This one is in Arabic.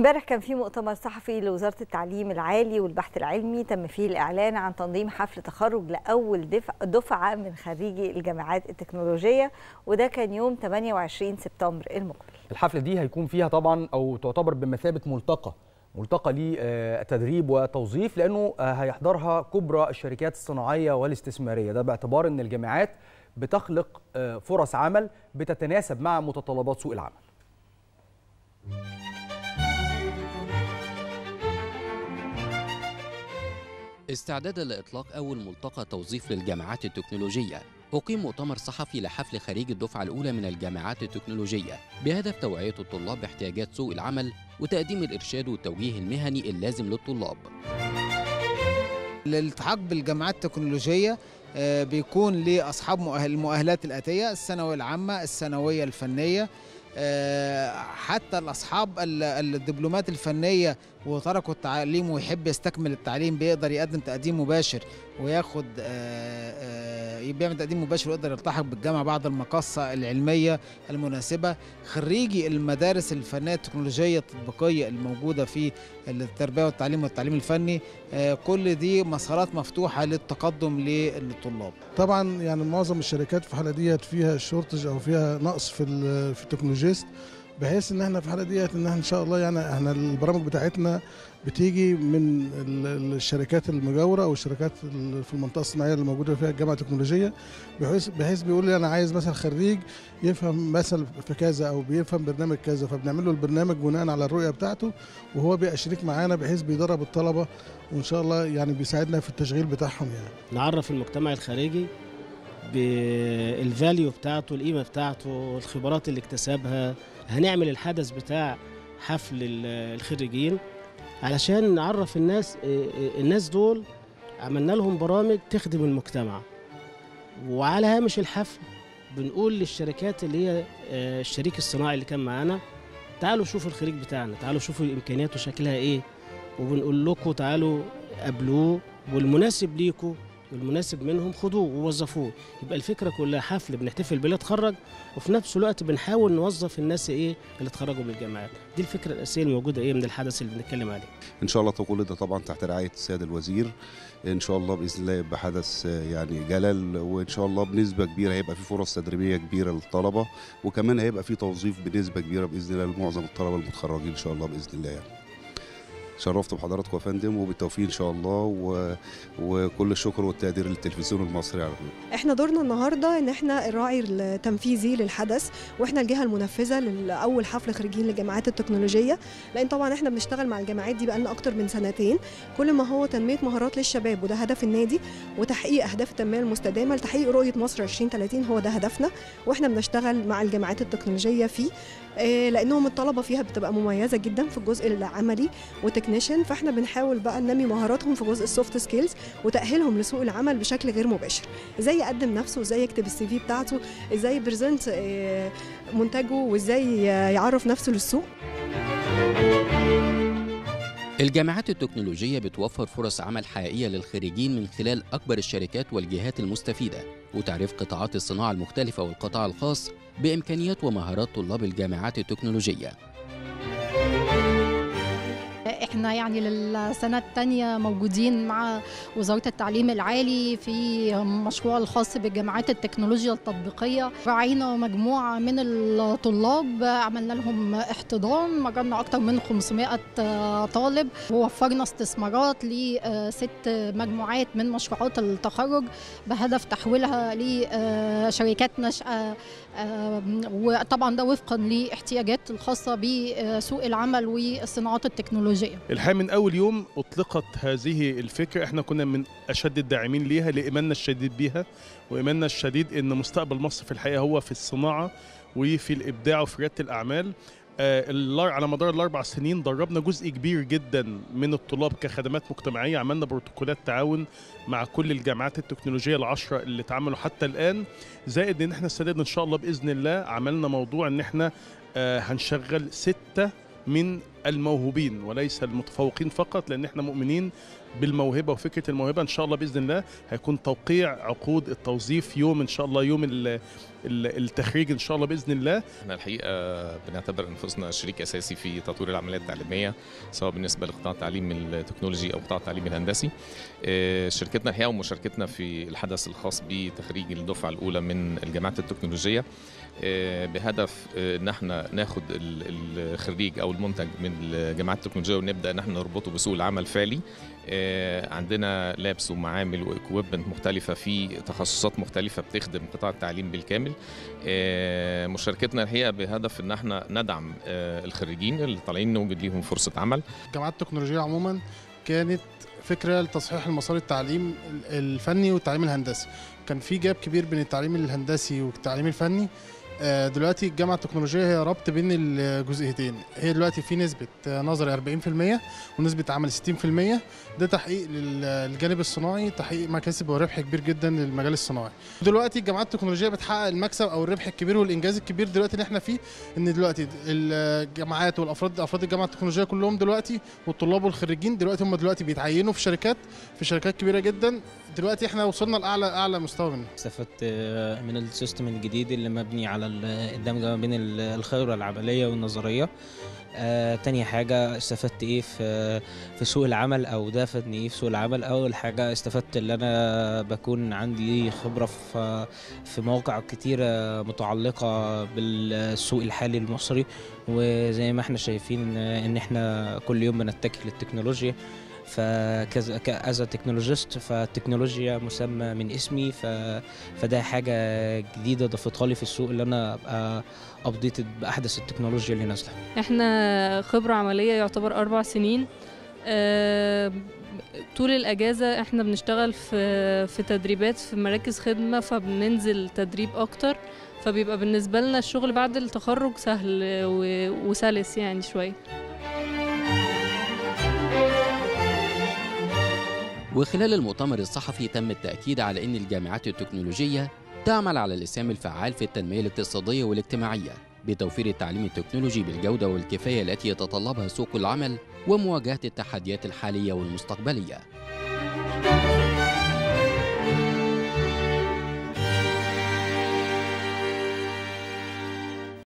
امبارح كان في مؤتمر صحفي لوزارة التعليم العالي والبحث العلمي تم فيه الإعلان عن تنظيم حفل تخرج لأول دفعة من خريجي الجامعات التكنولوجية، وده كان يوم 28 سبتمبر المقبل. الحفلة دي هيكون فيها طبعا أو تعتبر بمثابة ملتقى لتدريب وتوظيف، لأنه هيحضرها كبرى الشركات الصناعية والاستثمارية، ده باعتبار أن الجامعات بتخلق فرص عمل بتتناسب مع متطلبات سوق العمل. استعدادا لإطلاق أول ملتقى توظيف للجامعات التكنولوجية، أقيم مؤتمر صحفي لحفل خريج الدفعة الأولى من الجامعات التكنولوجية بهدف توعية الطلاب باحتياجات سوق العمل وتقديم الإرشاد والتوجيه المهني اللازم للطلاب. الالتحاق بالجامعات التكنولوجية بيكون لأصحاب المؤهلات الآتية: الثانوية العامة، الثانوية الفنية، حتى الأصحاب الدبلومات الفنية وتركوا التعليم ويحب يستكمل التعليم بيقدر يقدم تقديم مباشر وياخد بيعمل تقديم مباشر ويقدر يلتحق بالجامعة بعد المقصة العلمية المناسبة. خريجي المدارس الفنية التكنولوجية التطبيقية الموجودة في التربية والتعليم والتعليم الفني، كل دي مسارات مفتوحة للتقدم للطلاب. طبعا يعني معظم الشركات في الحالة ديت فيها شورتج أو فيها نقص في التكنولوجيست، بحيث ان احنا في الحاله ديت ان احنا ان شاء الله يعني احنا البرامج بتاعتنا بتيجي من الشركات المجاوره او الشركات في المنطقه الصناعيه اللي موجوده فيها الجامعه التكنولوجيه، بحيث بيقول لي انا عايز مثلا خريج يفهم مثلا في كذا او بيفهم برنامج كذا، فبنعمل له البرنامج بناء على الرؤيه بتاعته، وهو بيبقى شريك معانا بحيث بيدرب الطلبه وان شاء الله يعني بيساعدنا في التشغيل بتاعهم. يعني نعرف المجتمع الخارجي بالفاليو بتاعته، القيمه بتاعته، الخبرات اللي اكتسبها. هنعمل الحدث بتاع حفل الخريجين علشان نعرف الناس دول عملنا لهم برامج تخدم المجتمع. وعلى هامش الحفل بنقول للشركات اللي هي الشريك الصناعي اللي كان معانا: تعالوا شوفوا الخريج بتاعنا، تعالوا شوفوا امكانياته شكلها ايه، وبنقول لكم تعالوا قابلوه والمناسب ليكم والمناسب منهم خدوه ووظفوه. يبقى الفكره كلها حفل بنحتفل باللي اتخرج، وفي نفس الوقت بنحاول نوظف الناس اللي اتخرجوا من الجامعات. دي الفكره الاساسيه الموجوده من الحدث اللي بنتكلم عليه. ان شاء الله كل ده طبعا تحت رعايه السيد الوزير، ان شاء الله باذن الله يبقى حدث يعني جلل، وان شاء الله بنسبه كبيره هيبقى في فرص تدريبيه كبيره للطلبه، وكمان هيبقى في توظيف بنسبه كبيره باذن الله لمعظم الطلبه المتخرجين ان شاء الله باذن الله. يعني شرفت بحضراتكم يا فندم، وبالتوفيق ان شاء الله، وكل الشكر والتقدير للتلفزيون المصري على طول. احنا دورنا النهارده ان احنا الراعي التنفيذي للحدث، واحنا الجهه المنفذه لاول حفل خريجين للجامعات التكنولوجيه، لان طبعا احنا بنشتغل مع الجامعات دي بقالنا اكتر من سنتين. كل ما هو تنميه مهارات للشباب، وده هدف النادي، وتحقيق اهداف التنميه المستدامه لتحقيق رؤيه مصر 2030، هو ده هدفنا، واحنا بنشتغل مع الجامعات التكنولوجيه فيه، لانهم الطلبه فيها بتبقى مميزه جدا في الجزء العملي والتكنيشن، فاحنا بنحاول بقى ننمي مهاراتهم في جزء السوفت سكيلز وتاهيلهم لسوق العمل بشكل غير مباشر. ازاي يقدم نفسه، وازاي يكتب السي في بتاعته، ازاي يبرزنت منتجه، وازاي يعرف نفسه للسوق. الجامعات التكنولوجية بتوفر فرص عمل حقيقية للخريجين من خلال أكبر الشركات والجهات المستفيدة، وتعريف قطاعات الصناعة المختلفة والقطاع الخاص بإمكانيات ومهارات طلاب الجامعات التكنولوجية. احنا يعني للسنة الثانية موجودين مع وزارة التعليم العالي في مشروع الخاص بالجامعات التكنولوجيا التطبيقية. راعينا مجموعة من الطلاب، عملنا لهم احتضان، مجرنا أكثر من 500 طالب، ووفرنا استثمارات ل6 مجموعات من مشروعات التخرج بهدف تحويلها لشركات ناشئة، وطبعا ده وفقا لاحتياجات الخاصة بسوق العمل والصناعات التكنولوجية. الحقيقة من أول يوم أطلقت هذه الفكرة احنا كنا من أشد الداعمين ليها، لإيماننا الشديد بيها وإيماننا الشديد إن مستقبل مصر في الحقيقة هو في الصناعة وفي الإبداع وفي ريادة الأعمال. على مدار ال4 سنين دربنا جزء كبير جدا من الطلاب كخدمات مجتمعية، عملنا بروتوكولات تعاون مع كل الجامعات التكنولوجية ال10 اللي اتعملوا حتى الآن، زائد إن احنا استعدنا إن شاء الله بإذن الله عملنا موضوع إن احنا هنشغل 6 من الموهوبين وليس المتفوقين فقط، لأن احنا مؤمنين بالموهبة وفكرة الموهبة. إن شاء الله بإذن الله هيكون توقيع عقود التوظيف يوم إن شاء الله، يوم التخريج إن شاء الله بإذن الله. احنا الحقيقة بنعتبر أنفسنا شريك أساسي في تطوير العمليات التعليمية، سواء بالنسبة لقطاع التعليم التكنولوجي أو قطاع التعليم الهندسي. شركتنا الحقيقة ومشاركتنا في الحدث الخاص بتخريج الدفعة الأولى من الجامعات التكنولوجية بهدف إن احنا ناخد الخريج أو المنتج من الجامعات التكنولوجية ونبدأ إن احنا نربطه بسوق العمل فعلي. عندنا لابس ومعامل واكويبمنت مختلفة في تخصصات مختلفة بتخدم قطاع التعليم بالكامل. مشاركتنا الحقيقة بهدف إن احنا ندعم الخريجين اللي طالعين نوجد ليهم فرصة عمل. الجامعات التكنولوجية عموما كانت فكرة لتصحيح المسار التعليم الفني والتعليم الهندسي، كان في جاب كبير بين التعليم الهندسي والتعليم الفني. دلوقتي الجامعة التكنولوجية هي ربط بين الجزئيتين، هي دلوقتي في نسبة نظري 40% ونسبة عمل 60%، ده تحقيق للجانب الصناعي، تحقيق مكاسب وربح كبير جدا للمجال الصناعي. دلوقتي الجامعات التكنولوجية بتحقق المكسب أو الربح الكبير والإنجاز الكبير دلوقتي اللي احنا فيه، إن دلوقتي الجامعات والأفراد أفراد الجامعة التكنولوجية كلهم دلوقتي والطلاب والخريجين دلوقتي هم دلوقتي بيتعينوا في شركات كبيرة جدا. دلوقتي احنا وصلنا لأعلى مستوى منه. استفدت من السيستم الجديد اللي مبني على الدمج ما بين الخبرة العملية والنظرية. تاني حاجة استفدت ايه في سوق العمل او ده فادني ايه في سوق العمل؟ اول حاجة استفدت ان انا بكون عندي خبرة في مواقع كتيرة متعلقة بالسوق الحالي المصري، وزي ما احنا شايفين ان احنا كل يوم بنتكل للتكنولوجيا. فكأز تكنولوجيست فالتكنولوجيا مسمى من اسمي، فده حاجة جديدة ضفتها لي في السوق اللي أنا أبقى أبديتد بأحدث التكنولوجيا اللي نازلة. إحنا خبرة عملية يعتبر 4 سنين. طول الأجازة إحنا بنشتغل في تدريبات في مراكز خدمة، فبننزل تدريب أكتر، فبيبقى بالنسبة لنا الشغل بعد التخرج سهل وسلس يعني شوية. وخلال المؤتمر الصحفي تم التأكيد على أن الجامعات التكنولوجية تعمل على الإسهام الفعال في التنمية الاقتصادية والاجتماعية بتوفير التعليم التكنولوجي بالجودة والكفاية التي يتطلبها سوق العمل ومواجهة التحديات الحالية والمستقبلية.